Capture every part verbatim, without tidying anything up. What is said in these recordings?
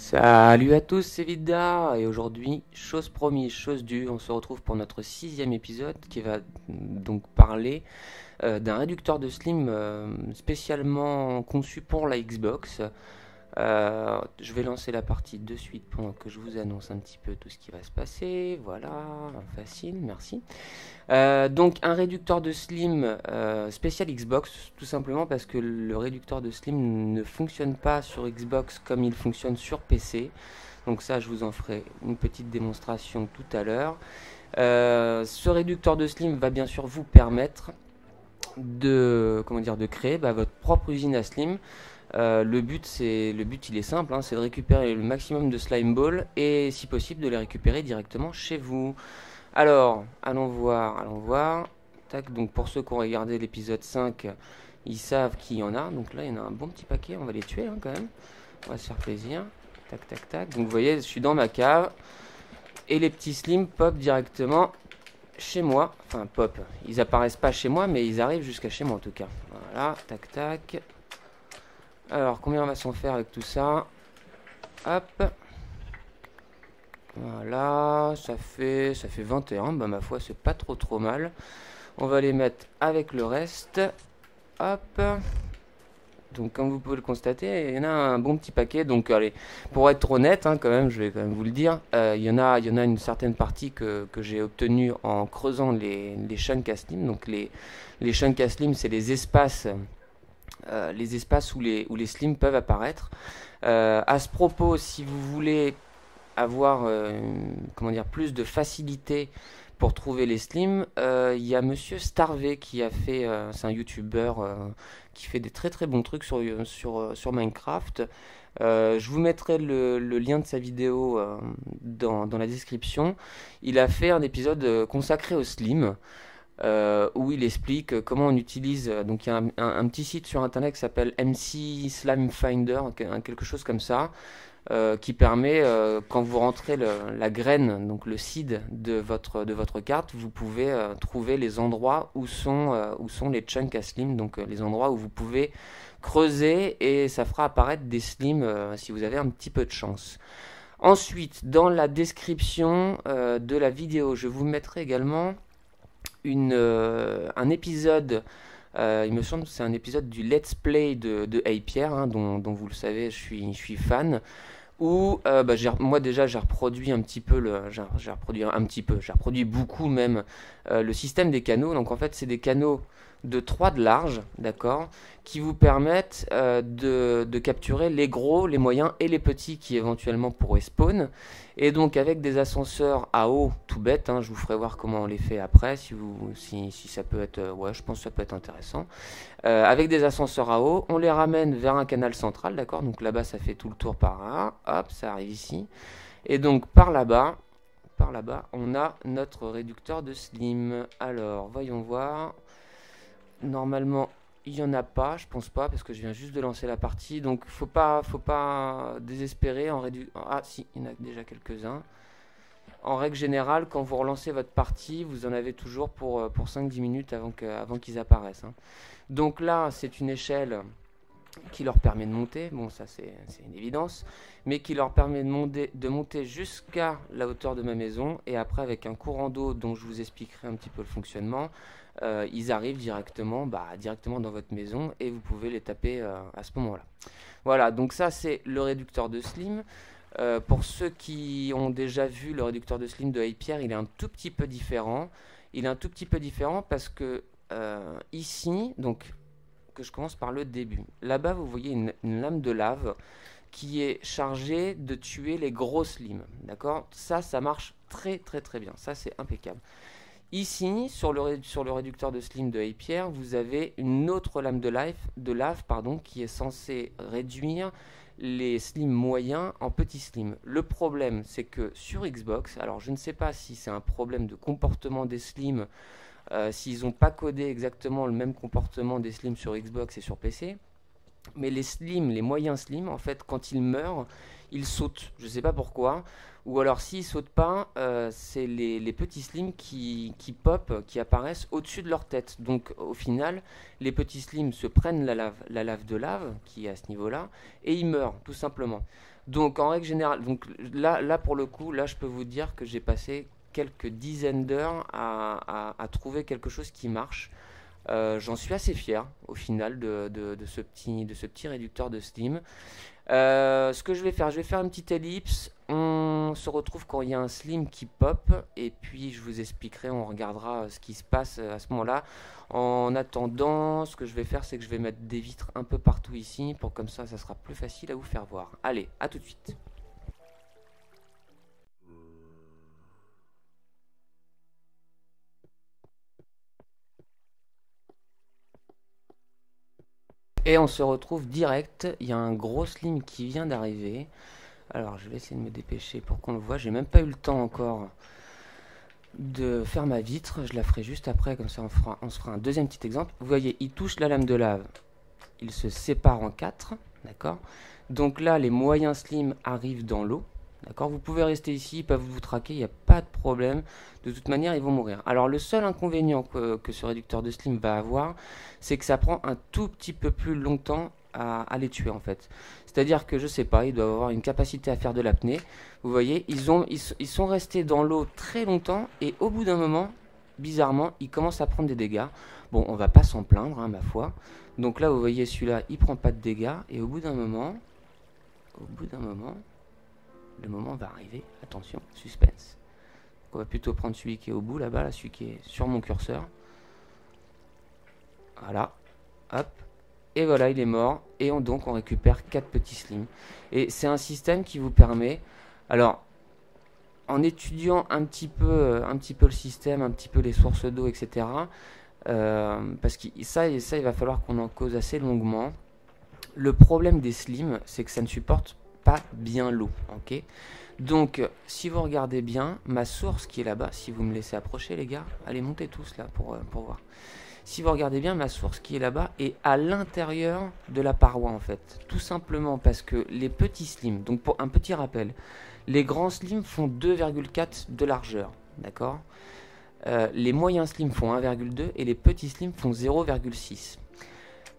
Salut à tous, c'est Vida et aujourd'hui, chose promise, chose due, on se retrouve pour notre sixième épisode qui va donc parler euh, d'un réducteur de slim euh, spécialement conçu pour la Xbox. Euh, je vais lancer la partie de suite pendant que je vous annonce un petit peu tout ce qui va se passer. Voilà, facile, merci. Euh, donc un réducteur de slim euh, spécial Xbox, tout simplement parce que le réducteur de slim ne fonctionne pas sur Xbox comme il fonctionne sur P C. Donc ça, je vous en ferai une petite démonstration tout à l'heure. Euh, ce réducteur de slim va bien sûr vous permettre de, comment dire, de créer bah, votre propre usine à slim. Euh, le but, c'est le but, il est simple, hein, c'est de récupérer le maximum de slime balls et, si possible, de les récupérer directement chez vous. Alors, allons voir, allons voir. Tac. Donc, pour ceux qui ont regardé l'épisode cinq, ils savent qu'il y en a. Donc là, il y en a un bon petit paquet. On va les tuer hein, quand même. On va se faire plaisir. Tac, tac, tac. Donc, vous voyez, je suis dans ma cave et les petits slimes pop directement chez moi. Enfin, pop. Ils apparaissent pas chez moi, mais ils arrivent jusqu'à chez moi en tout cas. Voilà. Tac, tac. Alors, combien on va s'en faire avec tout ça? Hop. Voilà, ça fait, ça fait vingt et un. Bah, ma foi, c'est pas trop trop mal. On va les mettre avec le reste. Hop. Donc, comme vous pouvez le constater, il y en a un bon petit paquet. Donc, allez, pour être honnête, hein, quand même, je vais quand même vous le dire, euh, il y en a, il y en a une certaine partie que, que j'ai obtenue en creusant les, les chunks à slim. Donc, les, les chunks à slim, c'est les espaces... Euh, les espaces où les, où les slims peuvent apparaître. Euh, à ce propos, si vous voulez avoir euh, comment dire, plus de facilité pour trouver les slims, il euh, y a Mr Starvet qui a fait, euh, c'est un youtubeur euh, qui fait des très très bons trucs sur, sur, sur Minecraft. Euh, je vous mettrai le, le lien de sa vidéo euh, dans, dans la description. Il a fait un épisode consacré aux slims. Euh, où il explique comment on utilise, donc il y a un, un, un petit site sur internet qui s'appelle M C Slime Finder, quelque chose comme ça, euh, qui permet, euh, quand vous rentrez le, la graine, donc le seed de votre, de votre carte, vous pouvez euh, trouver les endroits où sont, euh, où sont les chunks à slim, donc euh, les endroits où vous pouvez creuser et ça fera apparaître des slims euh, si vous avez un petit peu de chance. Ensuite, dans la description euh, de la vidéo, je vous mettrai également... Une, euh, un épisode, euh, il me semble que c'est un épisode du Let's Play de, de Aypierre, hein, dont, dont vous le savez, je suis, je suis fan, où euh, bah, moi déjà j'ai reproduit un petit peu, le, j'ai, j'ai reproduit un petit peu, j'ai reproduit beaucoup même euh, le système des canaux. Donc en fait c'est des canaux de trois de large, d'accord, qui vous permettent euh, de, de capturer les gros, les moyens et les petits qui éventuellement pourraient spawn. Et donc avec des ascenseurs à eau tout bête, hein, je vous ferai voir comment on les fait après, si, vous, si, si ça peut être, euh, ouais je pense que ça peut être intéressant. Euh, avec des ascenseurs à eau, on les ramène vers un canal central, d'accord, donc là-bas ça fait tout le tour par là, hop, ça arrive ici. Et donc par là-bas, par là-bas, on a notre réducteur de slim. Alors, voyons voir... Normalement, il n'y en a pas, je pense pas, parce que je viens juste de lancer la partie. Donc, faut pas, faut pas désespérer. En rédu... Ah, si, il y en a déjà quelques-uns. En règle générale, quand vous relancez votre partie, vous en avez toujours pour, pour cinq à dix minutes avant que, avant qu'ils apparaissent. Hein. Donc là, c'est une échelle qui leur permet de monter. Bon, ça, c'est une évidence. Mais qui leur permet de monter, de monter jusqu'à la hauteur de ma maison. Et après, avec un courant d'eau dont je vous expliquerai un petit peu le fonctionnement... Euh, ils arrivent directement, bah, directement dans votre maison et vous pouvez les taper euh, à ce moment-là. Voilà, donc ça c'est le réducteur de slim. Euh, pour ceux qui ont déjà vu le réducteur de slim de Aypierre, il est un tout petit peu différent. Il est un tout petit peu différent parce que euh, ici, donc que je commence par le début. Là-bas, vous voyez une, une lame de lave qui est chargée de tuer les gros slims. D'accord? Ça, ça marche très très très bien. Ça, c'est impeccable. Ici, sur le, sur le réducteur de slim de Aypierre, vous avez une autre lame de, life, de lave pardon, qui est censée réduire les slims moyens en petits slims. Le problème, c'est que sur Xbox, alors je ne sais pas si c'est un problème de comportement des slims, euh, s'ils n'ont pas codé exactement le même comportement des slims sur Xbox et sur P C, mais les slims, les moyens slims, en fait, quand ils meurent, ils sautent. Je ne sais pas pourquoi. Ou alors, s'ils ne sautent pas, euh, c'est les, les petits slims qui, qui pop, qui apparaissent au-dessus de leur tête. Donc, au final, les petits slims se prennent la lave, la lave de lave, qui est à ce niveau-là, et ils meurent, tout simplement. Donc en règle générale, donc là, là pour le coup, là je peux vous dire que j'ai passé quelques dizaines d'heures à, à, à trouver quelque chose qui marche. Euh, J'en suis assez fier au final de, de, de, ce, petit, de ce petit réducteur de Steam. Euh, ce que je vais faire, je vais faire une petite ellipse. On se retrouve quand il y a un slim qui pop, et puis je vous expliquerai, on regardera ce qui se passe à ce moment-là. En attendant, ce que je vais faire, c'est que je vais mettre des vitres un peu partout ici, pour comme ça, ça sera plus facile à vous faire voir. Allez, à tout de suite. Et on se retrouve direct, il y a un gros slim qui vient d'arriver. Alors je vais essayer de me dépêcher pour qu'on le voit, j'ai même pas eu le temps encore de faire ma vitre, je la ferai juste après, comme ça on, fera, on se fera un deuxième petit exemple. Vous voyez, il touche la lame de lave, il se sépare en quatre, d'accord. Donc là les moyens slim arrivent dans l'eau, d'accord. Vous pouvez rester ici, ils peuvent vous traquer, il n'y a pas de problème, de toute manière ils vont mourir. Alors le seul inconvénient que, que ce réducteur de slim va avoir, c'est que ça prend un tout petit peu plus longtemps à, à les tuer en fait. C'est-à-dire que je sais pas, ils doivent avoir une capacité à faire de l'apnée. Vous voyez, ils, ont, ils, ils sont restés dans l'eau très longtemps et au bout d'un moment, bizarrement, ils commencent à prendre des dégâts. Bon, on va pas s'en plaindre, hein, ma foi. Donc là, vous voyez, celui-là, il prend pas de dégâts et au bout d'un moment, au bout d'un moment, le moment va arriver. Attention, suspense. Donc on va plutôt prendre celui qui est au bout là-bas, là, celui qui est sur mon curseur. Voilà, hop. Et voilà, il est mort, et on, donc on récupère quatre petits slims. Et c'est un système qui vous permet, alors en étudiant un petit peu, un petit peu le système, un petit peu les sources d'eau, et cetera. Euh, parce que ça, et ça, il va falloir qu'on en cause assez longuement. Le problème des slims, c'est que ça ne supporte pas bien l'eau. Okay, donc, si vous regardez bien, ma source qui est là-bas, si vous me laissez approcher les gars, allez montez tous là pour, pour voir. Si vous regardez bien, ma source qui est là-bas est à l'intérieur de la paroi en fait. Tout simplement parce que les petits slims, donc pour un petit rappel, les grands slims font deux virgule quatre de largeur, d'accord. euh, Les moyens slims font un virgule deux et les petits slims font zéro virgule six.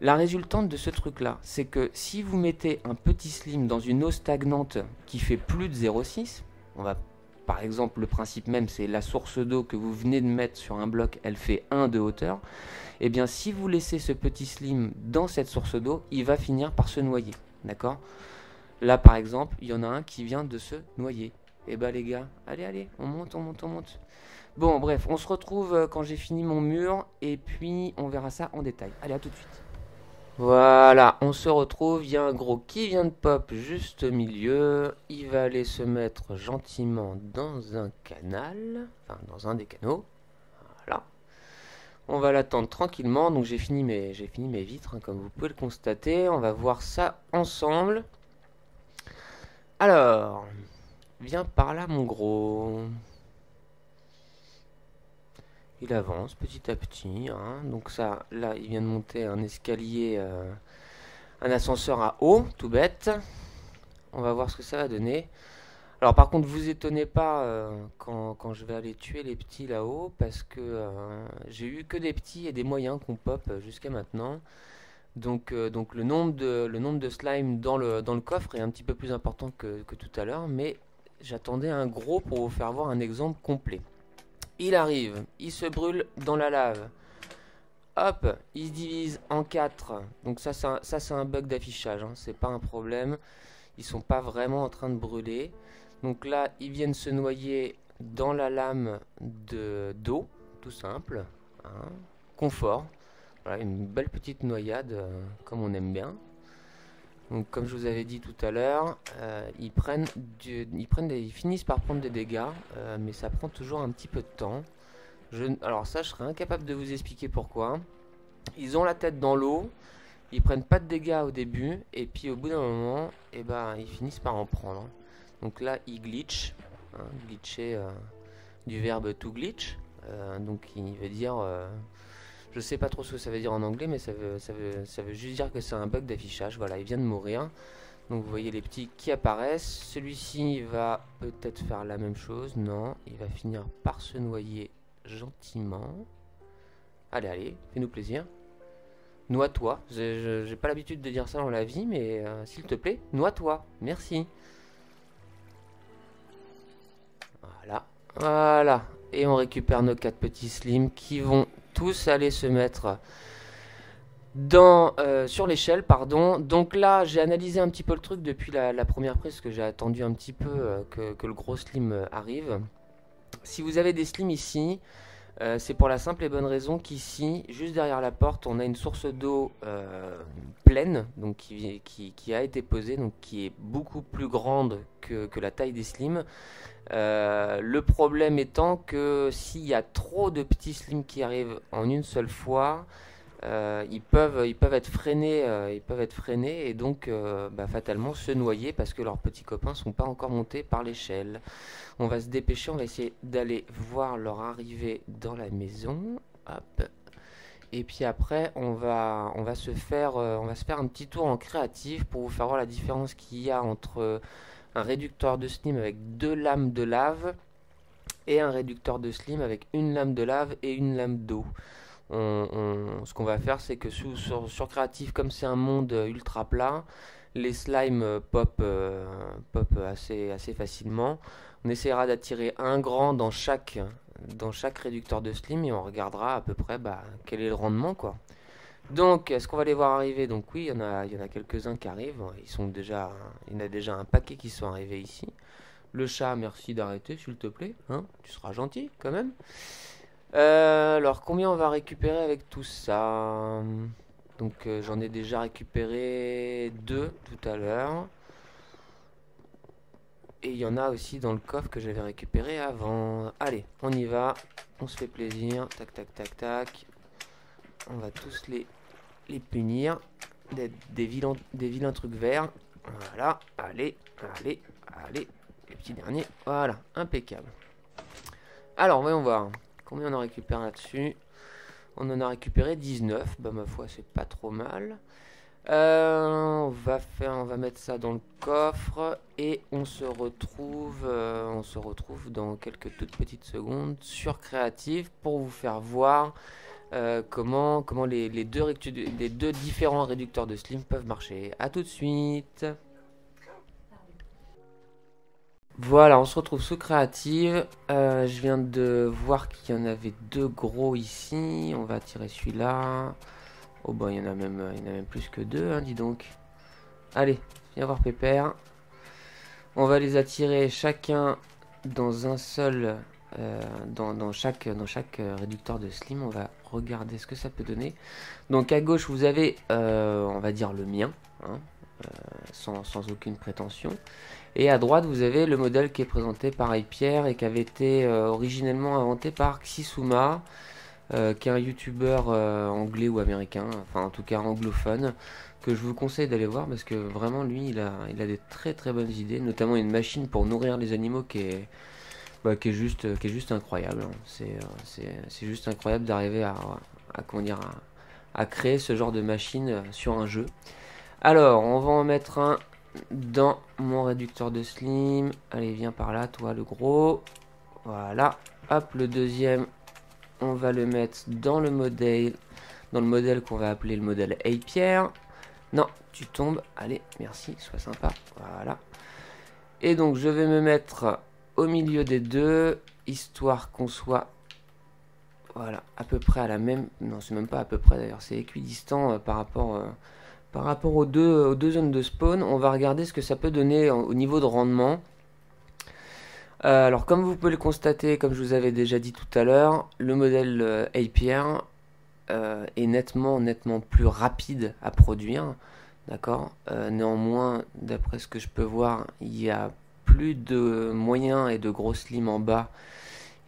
La résultante de ce truc-là, c'est que si vous mettez un petit slim dans une eau stagnante qui fait plus de zéro virgule six, on va... Par exemple, le principe même, c'est la source d'eau que vous venez de mettre sur un bloc, elle fait un de hauteur. Et bien, si vous laissez ce petit slim dans cette source d'eau, il va finir par se noyer, d'accord. Là, par exemple, il y en a un qui vient de se noyer. Et bah les gars, allez, allez, on monte, on monte, on monte. Bon, bref, on se retrouve quand j'ai fini mon mur, et puis on verra ça en détail. Allez, à tout de suite. Voilà, on se retrouve, il y a un gros qui vient de pop juste au milieu, il va aller se mettre gentiment dans un canal, enfin dans un des canaux, voilà. On va l'attendre tranquillement, donc j'ai fini mes, j'ai fini mes vitres, hein, comme vous pouvez le constater, on va voir ça ensemble. Alors, viens par là mon gros. Il avance petit à petit, hein. Donc ça, là, il vient de monter un escalier, euh, un ascenseur à eau, tout bête. On va voir ce que ça va donner. Alors par contre, vous étonnez pas euh, quand, quand je vais aller tuer les petits là-haut, parce que euh, j'ai eu que des petits et des moyens qu'on pop jusqu'à maintenant. Donc, euh, donc le nombre de, le nombre de slime dans le, dans le coffre est un petit peu plus important que, que tout à l'heure, mais j'attendais un gros pour vous faire voir un exemple complet. Il arrive, il se brûle dans la lave. Hop, il se divise en quatre. Donc ça, ça, ça c'est un bug d'affichage, hein. C'est pas un problème. Ils sont pas vraiment en train de brûler. Donc là, ils viennent se noyer dans la lame de d'eau, tout simple. Hein. Confort. Voilà, une belle petite noyade, euh, comme on aime bien. Donc comme je vous avais dit tout à l'heure, euh, ils, prennent du, ils, prennent des, ils finissent par prendre des dégâts, euh, mais ça prend toujours un petit peu de temps. Je, alors ça, je serais incapable de vous expliquer pourquoi. Ils ont la tête dans l'eau, ils prennent pas de dégâts au début, et puis au bout d'un moment, eh ben, ils finissent par en prendre. Donc là, ils glitchent, hein, glitcher euh, du verbe to glitch, euh, donc il veut dire... Euh, je sais pas trop ce que ça veut dire en anglais, mais ça veut, ça veut, ça veut juste dire que c'est un bug d'affichage. Voilà, il vient de mourir. Donc vous voyez les petits qui apparaissent. Celui-ci va peut-être faire la même chose. Non, il va finir par se noyer gentiment. Allez, allez, fais-nous plaisir. Noie-toi. J'ai pas l'habitude de dire ça dans la vie, mais euh, s'il te plaît, noie-toi. Merci. Voilà, voilà. Et on récupère nos quatre petits slimes qui vont tous aller se mettre dans, euh, sur l'échelle, pardon. Donc là, j'ai analysé un petit peu le truc depuis la, la première prise, parce que j'ai attendu un petit peu euh, que, que le gros slim euh, arrive. Si vous avez des slims ici, euh, c'est pour la simple et bonne raison qu'ici, juste derrière la porte, on a une source d'eau euh, pleine, donc qui, qui, qui a été posée, donc qui est beaucoup plus grande que, que la taille des slims. Euh, le problème étant que s'il y a trop de petits slims qui arrivent en une seule fois, Euh, ils peuvent, ils peuvent être freinés, euh, ils peuvent être freinés et donc euh, bah, fatalement se noyer parce que leurs petits copains sont pas encore montés par l'échelle. On va se dépêcher, on va essayer d'aller voir leur arrivée dans la maison. Hop. Et puis après, on va, on va se faire, euh, on va se faire un petit tour en créatif pour vous faire voir la différence qu'il y a entre un réducteur de slim avec deux lames de lave et un réducteur de slim avec une lame de lave et une lame d'eau. On, on, ce qu'on va faire, c'est que sous, sur, sur Creative, comme c'est un monde ultra plat, les slimes pop, euh, pop assez, assez facilement. On essaiera d'attirer un grand dans chaque, dans chaque réducteur de slim et on regardera à peu près bah, quel est le rendement, quoi. Donc, est-ce qu'on va les voir arriver? Donc oui, il y en a, il y en a quelques-uns qui arrivent. Ils sont déjà, il y en a déjà un paquet qui sont arrivés ici. Le chat, merci d'arrêter, s'il te plaît. Hein, tu seras gentil quand même. Euh, alors combien on va récupérer avec tout ça? Donc euh, j'en ai déjà récupéré deux tout à l'heure. Et il y en a aussi dans le coffre que j'avais récupéré avant. Allez, on y va, on se fait plaisir. Tac tac tac tac. On va tous les, les punir d'être des vilains, des vilains trucs verts. Voilà, allez, allez, allez. Les petits derniers, voilà, impeccable. Alors voyons voir. Combien on en récupère là-dessus? On en a récupéré dix-neuf. Bah ma foi, c'est pas trop mal. Euh, on va faire, on va mettre ça dans le coffre et on se retrouve, euh, on se retrouve dans quelques toutes petites secondes sur Creative pour vous faire voir euh, comment, comment les, les, deux les deux différents réducteurs de slim peuvent marcher. À tout de suite. Voilà, on se retrouve sous Creative. Euh, je viens de voir qu'il y en avait deux gros ici. On va tirer celui-là. Oh ben, il y en a même, il y en a même plus que deux, hein, dis donc. Allez, viens voir Pépère. On va les attirer chacun dans un seul, euh, dans, dans chaque, dans chaque réducteur de slim. On va regarder ce que ça peut donner. Donc à gauche, vous avez, euh, on va dire le mien, hein. Euh, sans, sans aucune prétention. Et à droite, vous avez le modèle qui est présenté par Aypierre et qui avait été euh, originellement inventé par Xisuma, euh, qui est un youtubeur euh, anglais ou américain, enfin en tout cas anglophone, que je vous conseille d'aller voir parce que vraiment lui, il a, il a des très très bonnes idées, notamment une machine pour nourrir les animaux qui est, bah, qui est, juste, qui est juste incroyable. C'est c'est juste incroyable d'arriver à, à, comment dire, à, à créer ce genre de machine sur un jeu. Alors, on va en mettre un dans mon réducteur de slim. Allez, viens par là, toi, le gros. Voilà. Hop, le deuxième, on va le mettre dans le modèle, dans le modèle qu'on va appeler le modèle Aypierre. Non, tu tombes. Allez, merci, sois sympa. Voilà. Et donc, je vais me mettre au milieu des deux, histoire qu'on soit... Voilà, à peu près à la même... Non, c'est même pas à peu près, d'ailleurs. C'est équidistant euh, par rapport... Euh... Par rapport aux deux, aux deux zones de spawn, on va regarder ce que ça peut donner au niveau de rendement. Euh, alors comme vous pouvez le constater, comme je vous avais déjà dit tout à l'heure, le modèle Aypierre euh, est nettement, nettement plus rapide à produire. D'accord. Euh, néanmoins, d'après ce que je peux voir, il n'y a plus de moyens et de gros slims en bas.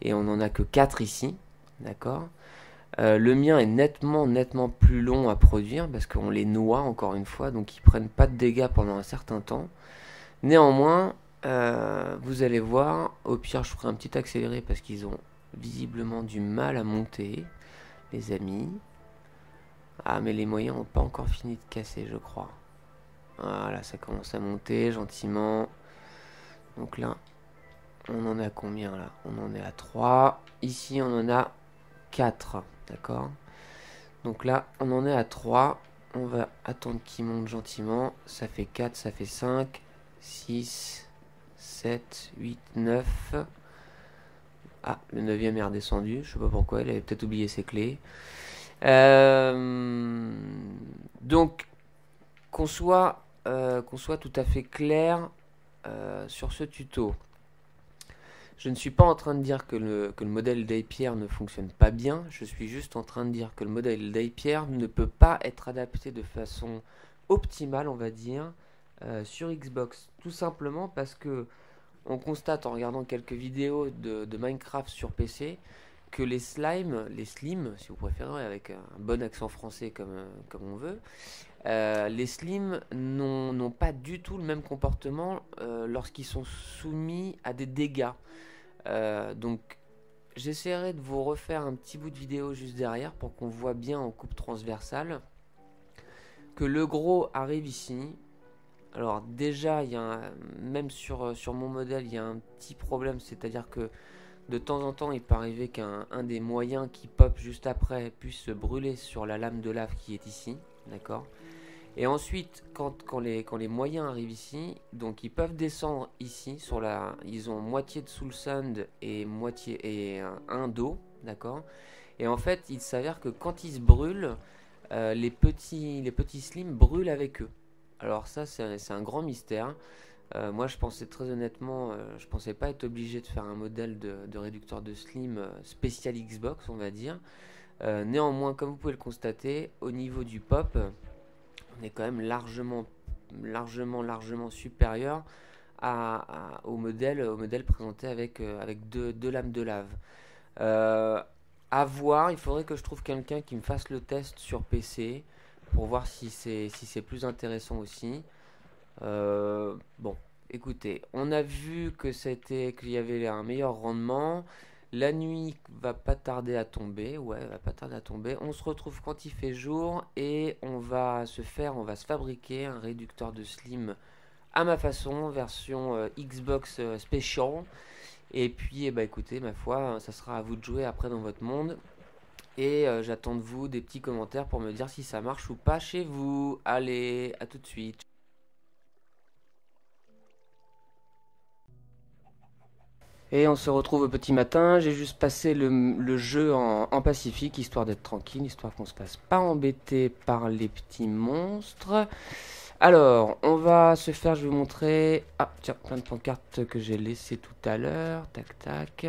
Et on n'en a que quatre ici. D'accord. Euh, le mien est nettement, nettement plus long à produire parce qu'on les noie encore une fois, donc ils prennent pas de dégâts pendant un certain temps. Néanmoins, euh, vous allez voir, au pire je ferai un petit accéléré parce qu'ils ont visiblement du mal à monter, les amis. Ah mais les moyens n'ont pas encore fini de casser, je crois. Voilà, ça commence à monter gentiment. Donc là, on en a combien là? On en est à trois. Ici, on en a quatre. D'accord. Donc là, on en est à trois. On va attendre qu'il monte gentiment. Ça fait quatre, ça fait cinq, six, sept, huit, neuf. Ah, le neuvième est redescendu, je sais pas pourquoi, il avait peut-être oublié ses clés. Euh, donc, qu'on soit, euh, qu'on soit tout à fait clair euh, sur ce tuto. Je ne suis pas en train de dire que le, que le modèle d'Aypierre ne fonctionne pas bien, je suis juste en train de dire que le modèle d'Aypierre ne peut pas être adapté de façon optimale, on va dire, euh, sur Xbox. Tout simplement parce que on constate en regardant quelques vidéos de, de Minecraft sur P C que les slimes, les slimes, si vous préférez, avec un bon accent français comme, comme on veut, euh, les slimes n'ont pas du tout le même comportement euh, lorsqu'ils sont soumis à des dégâts. Euh, donc j'essaierai de vous refaire un petit bout de vidéo juste derrière pour qu'on voit bien en coupe transversale que le gros arrive ici. Alors déjà, il y a un, même sur, sur mon modèle, il y a un petit problème, c'est-à-dire que de temps en temps, il peut arriver qu'un un des moyens qui pop juste après puisse se brûler sur la lame de lave qui est ici, d'accord. Et ensuite, quand, quand, les, quand les moyens arrivent ici, donc ils peuvent descendre ici, sur la, ils ont moitié de soul sand et moitié et un, un d'eau, d'accord. Et en fait, il s'avère que quand ils se brûlent, euh, les petits, les petits slimes brûlent avec eux. Alors ça, c'est un grand mystère. Euh, moi, je pensais très honnêtement, euh, je pensais pas être obligé de faire un modèle de, de réducteur de slim spécial Xbox, on va dire. Euh, néanmoins, comme vous pouvez le constater, au niveau du pop, on est quand même largement, largement, largement supérieur à, à, au, modèle, au modèle présenté avec, euh, avec deux, deux lames de lave. Euh, à voir, il faudrait que je trouve quelqu'un qui me fasse le test sur P C, pour voir si c'est si c'est plus intéressant aussi. Euh, bon, écoutez, on a vu que c'était qu'il y avait un meilleur rendement. La nuit va pas tarder à tomber, ouais, va pas tarder à tomber. On se retrouve quand il fait jour et on va se faire, on va se fabriquer un réducteur de slim à ma façon, version euh, Xbox euh, spécial. Et puis, eh ben, écoutez, ma foi, ça sera à vous de jouer après dans votre monde. Et euh, j'attends de vous des petits commentaires pour me dire si ça marche ou pas chez vous. Allez, à tout de suite. Et on se retrouve au petit matin. J'ai juste passé le, le jeu en, en pacifique, histoire d'être tranquille, histoire qu'on se fasse pas embêter par les petits monstres. Alors, on va se faire, je vais vous montrer... Ah, tiens, plein de pancartes que j'ai laissées tout à l'heure. Tac, tac.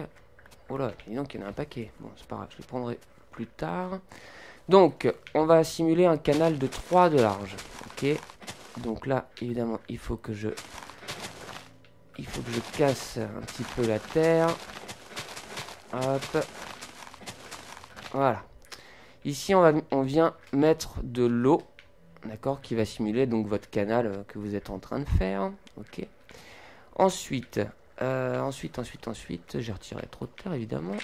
Oh là, dis donc, il y en a un paquet. Bon, c'est pas grave, je les prendrai plus tard. Donc on va simuler un canal de trois de large, ok. Donc là évidemment il faut que je il faut que je casse un petit peu la terre, hop, voilà. Ici on va on vient mettre de l'eau, d'accord, qui va simuler donc votre canal que vous êtes en train de faire, ok. Ensuite euh, ensuite ensuite ensuite j'ai retiré trop de terre évidemment.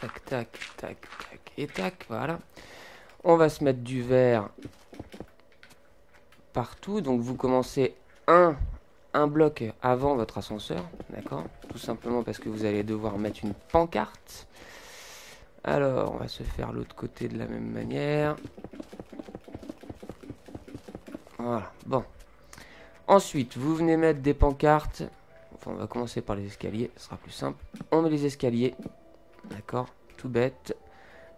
Tac, tac, tac, tac et tac, voilà. On va se mettre du verre partout. Donc vous commencez un, un bloc avant votre ascenseur, d'accord? Tout simplement parce que vous allez devoir mettre une pancarte. Alors, on va se faire l'autre côté de la même manière. Voilà, bon. Ensuite, vous venez mettre des pancartes. Enfin, on va commencer par les escaliers, ce sera plus simple. On met les escaliers. D'accord, tout bête.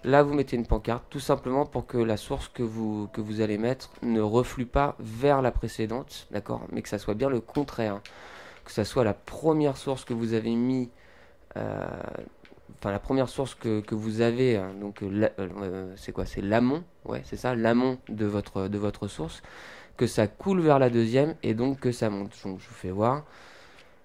Là, vous mettez une pancarte, tout simplement pour que la source que vous, que vous allez mettre ne reflue pas vers la précédente, d'accord, mais que ça soit bien le contraire. Que ça soit la première source que vous avez mis, euh, enfin la première source que, que vous avez, hein, donc la, euh, c'est quoi, c'est l'amont, ouais, c'est ça, l'amont de votre, de votre source, que ça coule vers la deuxième et donc que ça monte. Donc, je vous fais voir.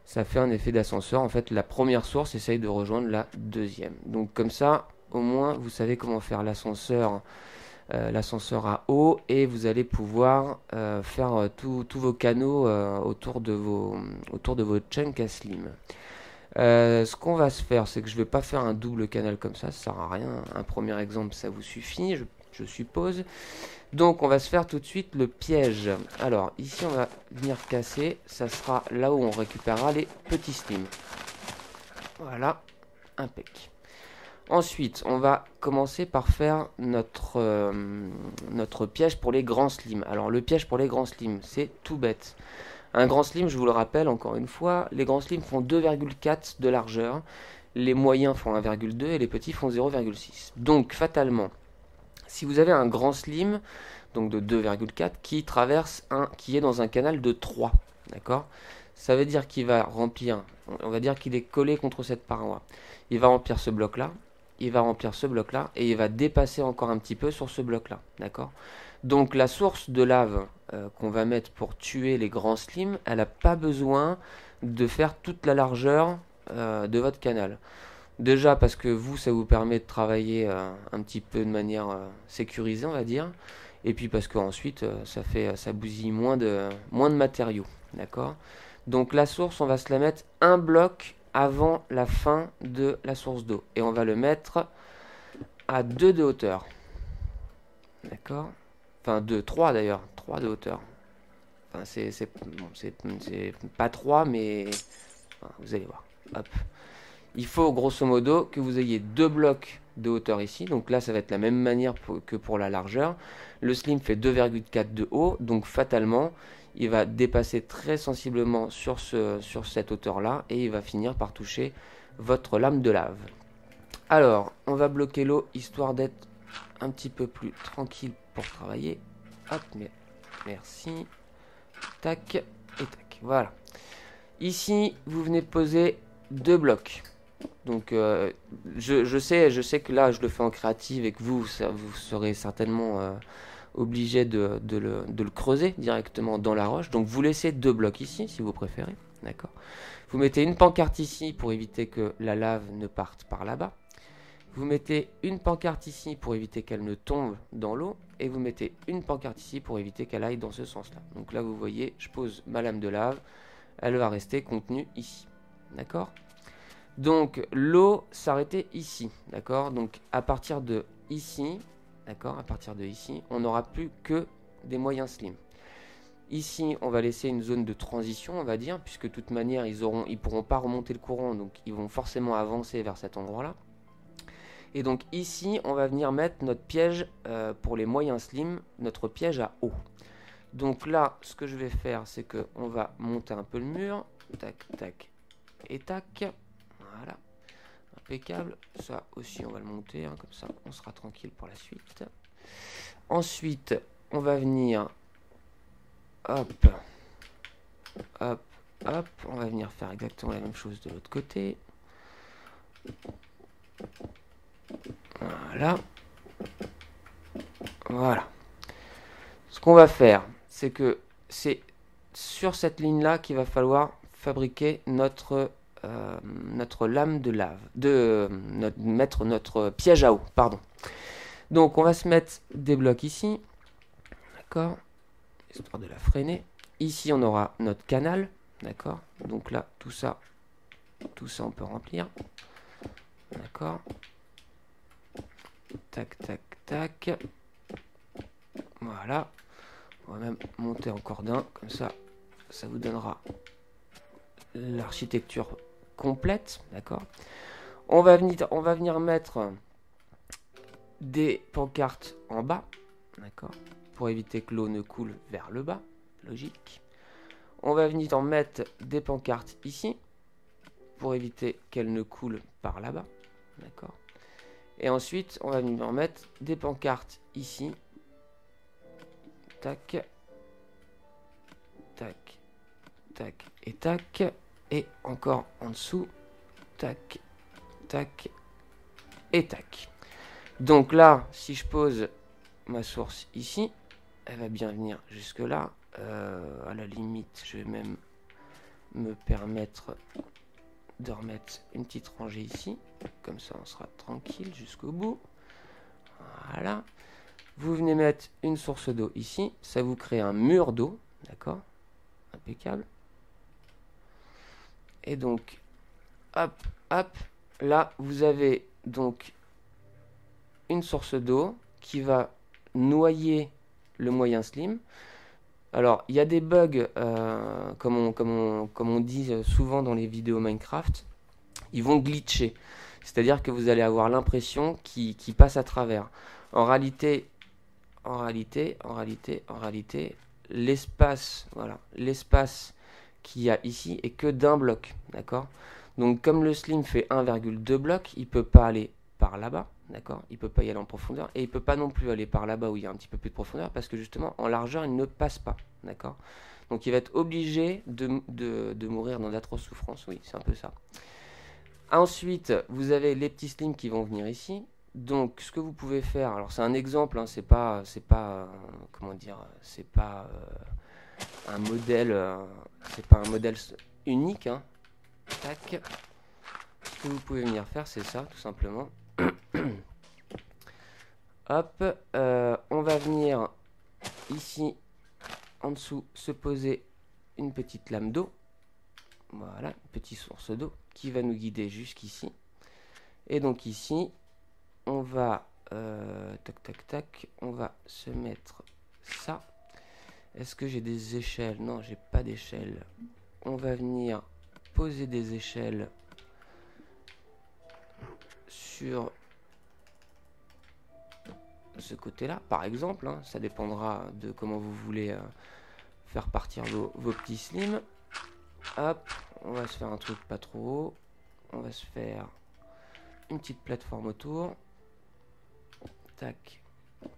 Ça fait un effet d'ascenseur. En fait, la première source essaye de rejoindre la deuxième. Donc comme ça, au moins, vous savez comment faire l'ascenseur euh, l'ascenseur à eau. Et vous allez pouvoir euh, faire tous vos canaux euh, autour de vos autour de vos chunks à slim. Euh, ce qu'on va se faire, c'est que je ne vais pas faire un double canal comme ça. Ça sert à rien. Un premier exemple, ça vous suffit, je, je suppose. Donc on va se faire tout de suite le piège. Alors ici on va venir casser. Ça sera là où on récupérera les petits slimes. Voilà, impec. Ensuite on va commencer par faire notre, euh, notre piège pour les grands slimes. Alors le piège pour les grands slimes, c'est tout bête. Un grand slim, je vous le rappelle encore une fois, les grands slims font deux virgule quatre de largeur, les moyens font un virgule deux et les petits font zéro virgule six. Donc fatalement, si vous avez un grand slim, donc de deux virgule quatre, qui traverse un, qui est dans un canal de trois, d'accord, ça veut dire qu'il va remplir, on va dire qu'il est collé contre cette paroi. Il va remplir ce bloc-là, il va remplir ce bloc-là, et il va dépasser encore un petit peu sur ce bloc-là, d'accord. Donc la source de lave euh, qu'on va mettre pour tuer les grands slims, elle n'a pas besoin de faire toute la largeur euh, de votre canal. Déjà parce que vous, ça vous permet de travailler euh, un petit peu de manière euh, sécurisée, on va dire. Et puis parce qu'ensuite, euh, ça, fait, ça bousille moins de, euh, moins de matériaux, d'accord. Donc la source, on va se la mettre un bloc avant la fin de la source d'eau. Et on va le mettre à deux de hauteur. D'accord. Enfin, deux, trois d'ailleurs. trois de hauteur. Enfin, c'est bon, pas trois, mais... Enfin, vous allez voir. Hop. Il faut, grosso modo, que vous ayez deux blocs de hauteur ici. Donc là, ça va être la même manière pour, que pour la largeur. Le slim fait deux virgule quatre de haut. Donc fatalement, il va dépasser très sensiblement sur, ce, sur cette hauteur-là. Et il va finir par toucher votre lame de lave. Alors, on va bloquer l'eau, histoire d'être un petit peu plus tranquille pour travailler. Hop, mais merci. Tac et tac. Voilà. Ici, vous venez poser deux blocs. Donc, euh, je, je, sais, je sais que là, je le fais en créative et que vous, ça, vous serez certainement euh, obligé de, de, le, de le creuser directement dans la roche. Donc, vous laissez deux blocs ici, si vous préférez. D'accord. Vous mettez une pancarte ici pour éviter que la lave ne parte par là-bas. Vous mettez une pancarte ici pour éviter qu'elle ne tombe dans l'eau. Et vous mettez une pancarte ici pour éviter qu'elle aille dans ce sens-là. Donc là, vous voyez, je pose ma lame de lave. Elle va rester contenue ici. D'accord. Donc l'eau s'arrêtait ici, d'accord. Donc à partir de ici, d'accord, à partir de ici, on n'aura plus que des moyens slim. Ici, on va laisser une zone de transition, on va dire, puisque de toute manière, ils auront, ils pourront pas remonter le courant, donc ils vont forcément avancer vers cet endroit-là. Et donc ici, on va venir mettre notre piège euh, pour les moyens slim, notre piège à eau. Donc là, ce que je vais faire, c'est que on va monter un peu le mur, tac, tac et tac. Voilà, impeccable. Ça aussi, on va le monter, hein, comme ça, on sera tranquille pour la suite. Ensuite, on va venir, hop, hop, hop, on va venir faire exactement la même chose de l'autre côté. Voilà, voilà. Ce qu'on va faire, c'est que c'est sur cette ligne-là qu'il va falloir fabriquer notre... Euh, notre lame de lave, de notre, mettre notre piège à eau, pardon. Donc on va se mettre des blocs ici, d'accord, histoire de la freiner. Ici on aura notre canal, d'accord. Donc là tout ça, tout ça on peut remplir, d'accord. Tac, tac, tac. Voilà. On va même monter encore d'un, comme ça, ça vous donnera l'architecture complète, d'accord. On va venir, on va venir mettre des pancartes en bas, d'accord, pour éviter que l'eau ne coule vers le bas, logique. On va venir en mettre des pancartes ici, pour éviter qu'elles ne coulent par là-bas, d'accord. Et ensuite, on va venir en mettre des pancartes ici, tac, tac. Tac et tac, et encore en dessous, tac, tac et tac. Donc là, si je pose ma source ici, elle va bien venir jusque là. Euh, à la limite, je vais même me permettre de remettre une petite rangée ici, comme ça on sera tranquille jusqu'au bout. Voilà. Vous venez mettre une source d'eau ici, ça vous crée un mur d'eau, d'accord, impeccable. Et donc, hop, hop, là, vous avez donc une source d'eau qui va noyer le moyen slim. Alors, il y a des bugs, euh, comme, on, comme, on, comme on dit souvent dans les vidéos Minecraft, ils vont glitcher. C'est-à-dire que vous allez avoir l'impression qu'ils qu'ils passent à travers. En réalité, en réalité, en réalité, en réalité, l'espace, voilà, l'espace qu'il y a ici est que d'un bloc, d'accord. Donc comme le slime fait un virgule deux blocs, il ne peut pas aller par là-bas, d'accord, il ne peut pas y aller en profondeur, et il ne peut pas non plus aller par là-bas où il y a un petit peu plus de profondeur, parce que justement en largeur il ne passe pas, d'accord. Donc il va être obligé de, de, de mourir dans d'atroces souffrances, oui, c'est un peu ça. Ensuite, vous avez les petits slimes qui vont venir ici. Donc, ce que vous pouvez faire, alors c'est un exemple, hein, c'est pas, c'est pas, euh, comment dire, c'est pas euh, un modèle, euh, c'est pas un modèle unique. Hein. Tac. Ce que vous pouvez venir faire, c'est ça, tout simplement. Hop, euh, on va venir ici, en dessous, se poser une petite lame d'eau. Voilà, une petite source d'eau qui va nous guider jusqu'ici. Et donc ici, on va, euh, tac, tac, tac, on va se mettre ça. Est-ce que j'ai des échelles? Non, j'ai pas d'échelles. On va venir poser des échelles sur ce côté-là, par exemple. Hein. Ça dépendra de comment vous voulez euh, faire partir vos, vos petits slimes. Hop, on va se faire un truc pas trop haut. On va se faire une petite plateforme autour. Tac,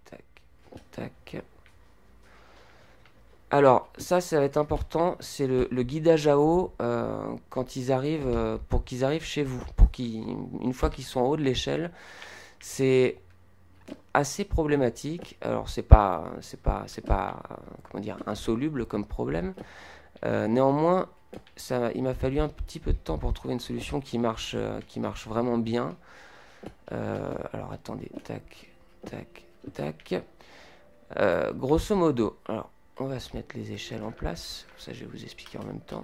tac, tac. Alors, ça, ça va être important. C'est le, le guidage à eau euh, quand ils arrivent, euh, pour qu'ils arrivent chez vous. Pour qu'ils, une fois qu'ils sont en haut de l'échelle, c'est assez problématique. Alors, c'est pas, c'est pas, c'est pas, euh, comment dire, insoluble comme problème. Euh, néanmoins, ça, il m'a fallu un petit peu de temps pour trouver une solution qui marche, euh, qui marche vraiment bien. Euh, alors attendez, tac, tac, tac. Euh, grosso modo, alors on va se mettre les échelles en place. Ça, je vais vous expliquer en même temps.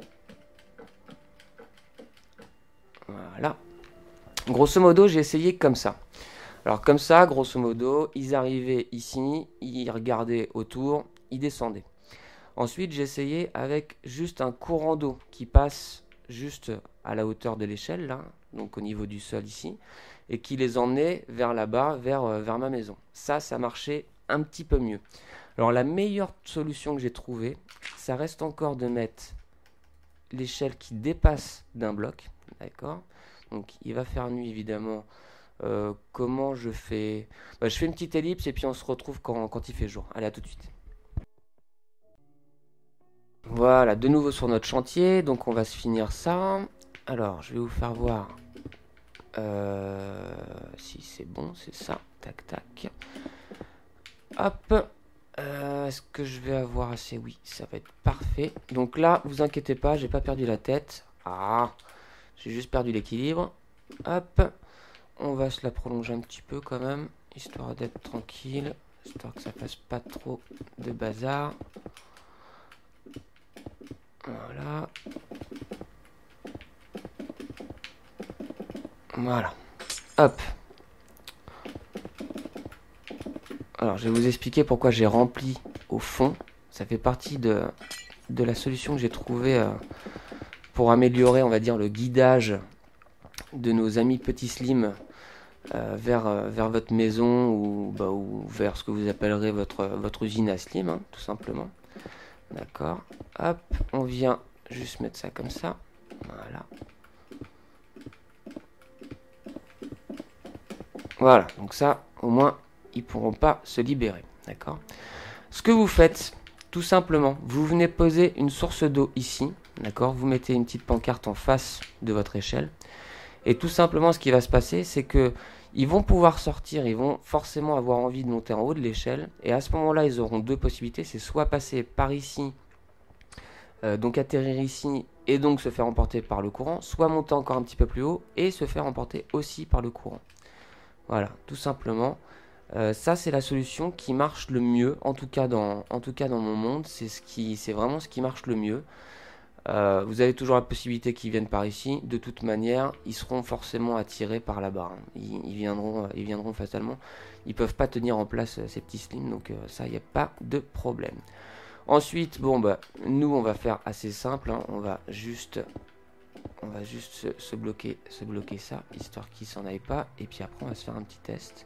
Voilà. Grosso modo, j'ai essayé comme ça. Alors comme ça, grosso modo, ils arrivaient ici, ils regardaient autour, ils descendaient. Ensuite, j'ai essayé avec juste un courant d'eau qui passe juste à la hauteur de l'échelle, là, donc au niveau du sol ici, et qui les emmenait vers là-bas, vers, vers ma maison. Ça, ça marchait un petit peu mieux. Alors, la meilleure solution que j'ai trouvée, ça reste encore de mettre l'échelle qui dépasse d'un bloc, d'accord? Donc, il va faire nuit, évidemment. Euh, comment je fais? Bah, je fais une petite ellipse et puis on se retrouve quand, quand il fait jour. Allez, à tout de suite. Voilà, de nouveau sur notre chantier, donc on va se finir ça. Alors, je vais vous faire voir euh, si c'est bon, c'est ça. Tac, tac. Hop. Euh, Est-ce que je vais avoir assez? Oui, ça va être parfait. Donc là, vous inquiétez pas, j'ai pas perdu la tête. Ah, j'ai juste perdu l'équilibre. Hop. On va se la prolonger un petit peu quand même, histoire d'être tranquille, histoire que ça fasse pas trop de bazar. Voilà. Voilà. Hop. Alors, je vais vous expliquer pourquoi j'ai rempli au fond. Ça fait partie de, de la solution que j'ai trouvée euh, pour améliorer, on va dire, le guidage de nos amis petits slimes euh, vers, euh, vers votre maison ou, bah, ou vers ce que vous appellerez votre, votre usine à slim, hein, tout simplement. D'accord, hop, on vient juste mettre ça comme ça, voilà. Voilà, donc ça, au moins, ils pourront pas se libérer, d'accord. Ce que vous faites, tout simplement, vous venez poser une source d'eau ici, d'accord. Vous mettez une petite pancarte en face de votre échelle. Et tout simplement, ce qui va se passer, c'est que ils vont pouvoir sortir, ils vont forcément avoir envie de monter en haut de l'échelle. Et à ce moment-là, ils auront deux possibilités. C'est soit passer par ici, euh, donc atterrir ici, et donc se faire emporter par le courant. Soit monter encore un petit peu plus haut, et se faire emporter aussi par le courant. Voilà, tout simplement. Euh, ça, c'est la solution qui marche le mieux, en tout cas dans, en tout cas dans mon monde. C'est ce qui, c'est vraiment ce qui marche le mieux. Euh, vous avez toujours la possibilité qu'ils viennent par ici. De toute manière, ils seront forcément attirés par là-bas. Hein. Ils, ils, viendront, ils viendront fatalement. Ils ne peuvent pas tenir en place euh, ces petits slimes. Donc euh, ça, il n'y a pas de problème. Ensuite, bon, bah, nous, on va faire assez simple. Hein. On va juste, on va juste se, se, bloquer, se bloquer ça, histoire qu'ils ne s'en aillent pas. Et puis après, on va se faire un petit test.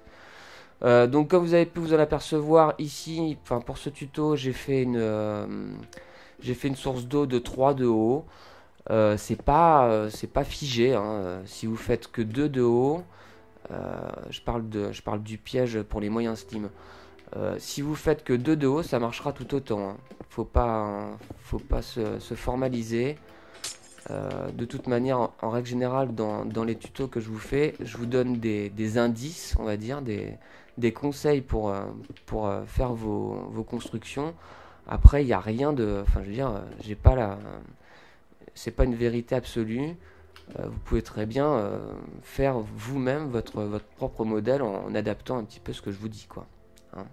Euh, donc, comme vous avez pu vous en apercevoir ici, pour ce tuto, j'ai fait une... Euh, J'ai fait une source d'eau de trois de haut. Euh, c'est pas, euh, c'est pas figé, hein. Si vous faites que deux de haut, euh, je, parle de, je parle du piège pour les moyens Steam. Euh, si vous faites que deux de haut, ça marchera tout autant, hein. Faut pas, hein, faut pas se, se formaliser. Euh, de toute manière, en, en règle générale, dans, dans les tutos que je vous fais, je vous donne des, des indices, on va dire, des, des conseils pour, euh, pour euh, faire vos, vos constructions. Après, il n'y a rien de... Enfin, je veux dire, j'ai pas la... c'est pas une vérité absolue. Euh, vous pouvez très bien euh, faire vous-même votre, votre propre modèle en, en adaptant un petit peu ce que je vous dis, quoi. Hein.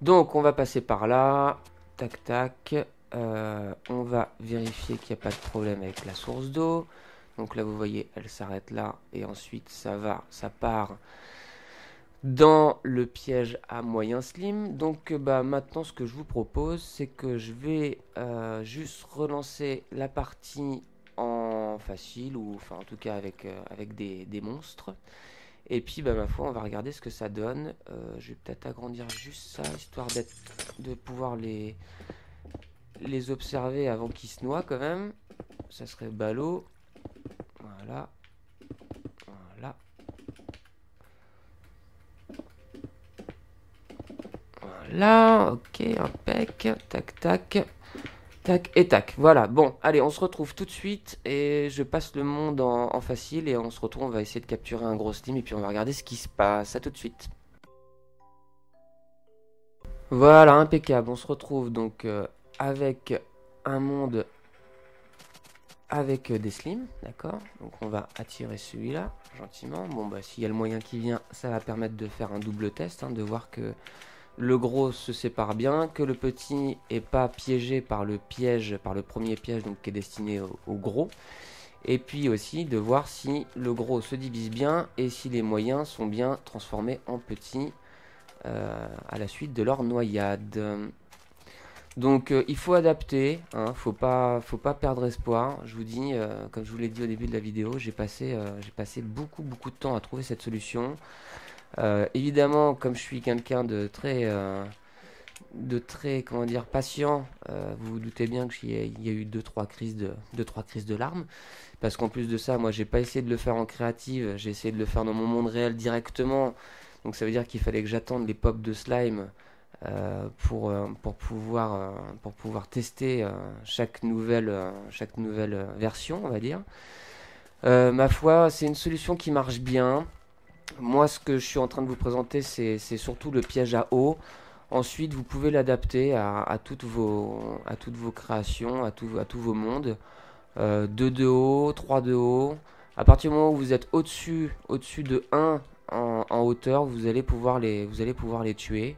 Donc, on va passer par là. Tac, tac. Euh, on va vérifier qu'il n'y a pas de problème avec la source d'eau. Donc là, vous voyez, elle s'arrête là. Et ensuite, ça va, ça part dans le piège à moyen slim. Donc bah, maintenant, ce que je vous propose, c'est que je vais euh, juste relancer la partie en facile, ou enfin en tout cas avec, euh, avec des, des monstres. Et puis, bah, ma foi, on va regarder ce que ça donne. Euh, je vais peut-être agrandir juste ça, histoire d'être de pouvoir les... les observer avant qu'ils se noient quand même. Ça serait ballot. Voilà. Voilà. Voilà. Ok, impec. Tac, tac. Tac et tac. Voilà. Bon, allez, on se retrouve tout de suite et je passe le monde en, en facile et on se retrouve, on va essayer de capturer un gros steam et puis on va regarder ce qui se passe. À tout de suite. Voilà, impeccable. On se retrouve donc... Euh, avec un monde avec des slimes, d'accord. Donc on va attirer celui-là gentiment. Bon bah s'il y a le moyen qui vient, ça va permettre de faire un double test, hein, de voir que le gros se sépare bien, que le petit est pas piégé par le piège, par le premier piège donc qui est destiné au, au gros. Et puis aussi de voir si le gros se divise bien et si les moyens sont bien transformés en petits euh, à la suite de leur noyade. Donc euh, il faut adapter, hein, faut pas, faut pas perdre espoir. Je vous dis, euh, comme je vous l'ai dit au début de la vidéo, j'ai passé, euh, j'ai passé beaucoup, beaucoup de temps à trouver cette solution. Euh, évidemment, comme je suis quelqu'un de très, euh, de très, comment dire, patient, euh, vous vous doutez bien qu'il y, y a eu deux, trois crises de, deux, trois crises de larmes, parce qu'en plus de ça, moi, j'ai pas essayé de le faire en créative, j'ai essayé de le faire dans mon monde réel directement. Donc ça veut dire qu'il fallait que j'attende les pops de slime. Euh, pour, euh, pour, pouvoir, euh, pour pouvoir tester euh, chaque, nouvelle, euh, chaque nouvelle version, on va dire. Euh, ma foi, c'est une solution qui marche bien. Moi, ce que je suis en train de vous présenter, c'est surtout le piège à eau. Ensuite, vous pouvez l'adapter à, à, à toutes vos créations, à, tout, à tous vos mondes. Euh, deux de haut, trois de haut. À partir du moment où vous êtes au-dessus au-dessus de un en, en hauteur, vous allez pouvoir les, vous allez pouvoir les tuer.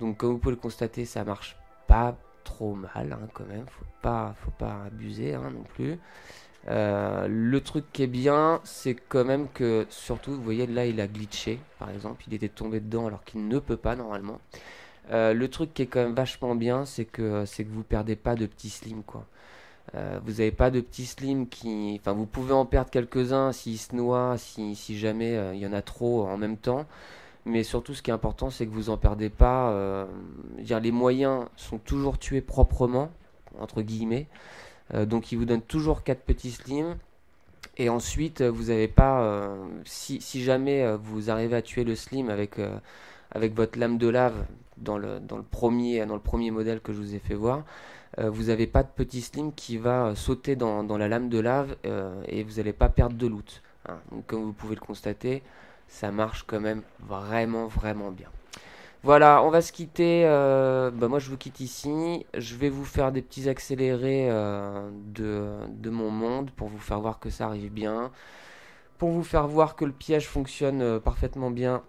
Donc comme vous pouvez le constater, ça marche pas trop mal, hein, quand même, faut pas, faut pas abuser, hein, non plus. Euh, le truc qui est bien, c'est quand même que, surtout, vous voyez là il a glitché, par exemple, il était tombé dedans alors qu'il ne peut pas normalement. Euh, le truc qui est quand même vachement bien, c'est que, c'est que vous perdez pas de petits slimes, quoi. Euh, vous n'avez pas de petits slimes qui... Enfin, vous pouvez en perdre quelques-uns s'ils se noient, si, si jamais euh, il y en a trop en même temps. Mais surtout, ce qui est important, c'est que vous en perdez pas. Euh, dire, les moyens sont toujours tués proprement, entre guillemets. Euh, donc, ils vous donnent toujours quatre petits slimes. Et ensuite, vous n'avez pas... Euh, si, si jamais vous arrivez à tuer le slim avec, euh, avec votre lame de lave dans le, dans, le premier, dans le premier modèle que je vous ai fait voir, euh, vous n'avez pas de petit slim qui va sauter dans, dans la lame de lave euh, et vous n'allez pas perdre de loot. Hein. Donc, comme vous pouvez le constater... ça marche quand même vraiment, vraiment bien. Voilà, on va se quitter. Euh, bah moi, je vous quitte ici. Je vais vous faire des petits accélérés euh, de, de mon monde pour vous faire voir que ça arrive bien. Pour vous faire voir que le piège fonctionne euh, parfaitement bien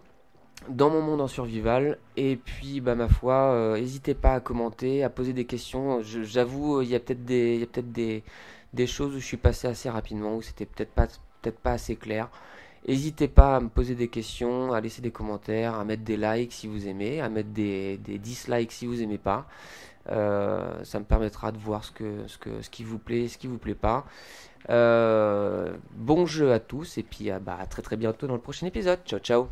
dans mon monde en survival. Et puis, bah, ma foi, euh, n'hésitez pas à commenter, à poser des questions. J'avoue, il y a peut-être des, y a peut-être des, des choses où je suis passé assez rapidement, où c'était peut-être pas, peut-être pas assez clair. N'hésitez pas à me poser des questions, à laisser des commentaires, à mettre des likes si vous aimez, à mettre des, des dislikes si vous n'aimez pas. Euh, ça me permettra de voir ce, que, ce, que, ce qui vous plaît, ce qui vous plaît pas. Euh, bon jeu à tous et puis à, bah, à très très bientôt dans le prochain épisode. Ciao ciao.